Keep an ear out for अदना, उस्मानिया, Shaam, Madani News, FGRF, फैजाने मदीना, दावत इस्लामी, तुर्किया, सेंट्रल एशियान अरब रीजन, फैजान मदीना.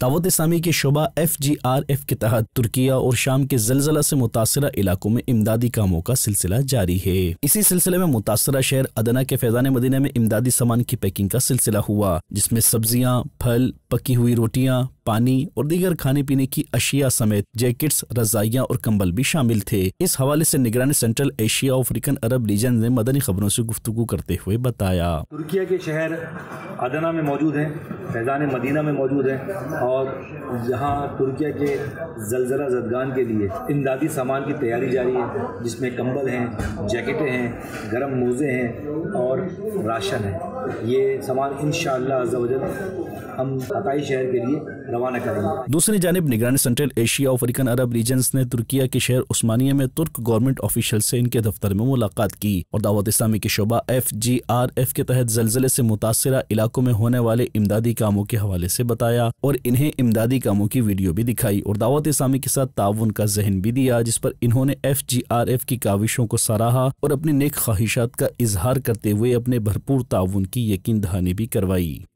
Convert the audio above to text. दावत इस्लामी के शुबा FGRF के तहत तुर्किया और शाम के जलजला से मुतासरा इलाकों में इमदादी कामों का सिलसिला जारी है। इसी सिलसिले में मुतासरा शहर अदना के फैजाने मदीना में इमदादी सामान की पैकिंग का सिलसिला हुआ, जिसमें सब्जियां, फल, पकी हुई रोटियां, पानी और दीगर खाने पीने की अशिया समेत जैकेट्स, रजाइयां और कंबल भी शामिल थे। इस हवाले से निगरान सेंट्रल एशियान अरब रीजन ने मदनी खबरों से गुफ्तगू करते हुए बताया, तुर्किया के शहर अदना में मौजूद है, फैजान मदीना में मौजूद है और यहाँ तुर्किया के जलजला जदगान के लिए इमदादी सामान की तैयारी जारी है, जिसमें कंबल हैं, जैकेटें हैं, गर्म मोज़े हैं और राशन है। ये सामान इंशाअल्लाह अज़्ज़वजल हम हताई शहर के लिए रवाना करेंगे। दूसरी जानिब निगरान Central Asia African Arab regions ने तुर्किया के शहर उस्मानिया में तुर्क गवर्नमेंट ऑफिशियल से इनके दफ्तर में मुलाकात की और दावत इस्लामी के शोबा FGRF के तहत जलजले से मुतासरा इलाकों में होने वाले इमदादी कामों के हवाले से बताया और इन्हें इमदादी कामों की वीडियो भी दिखाई और दावत इस्लामी के साथ ताउन का जहन भी दिया, जिस पर इन्होंने FGRF की काविशों को सराहा और अपनी नेक ख्वाहिशात का इजहार करते हुए अपने भरपूर ताउन की यकीन दहानी भी करवाई।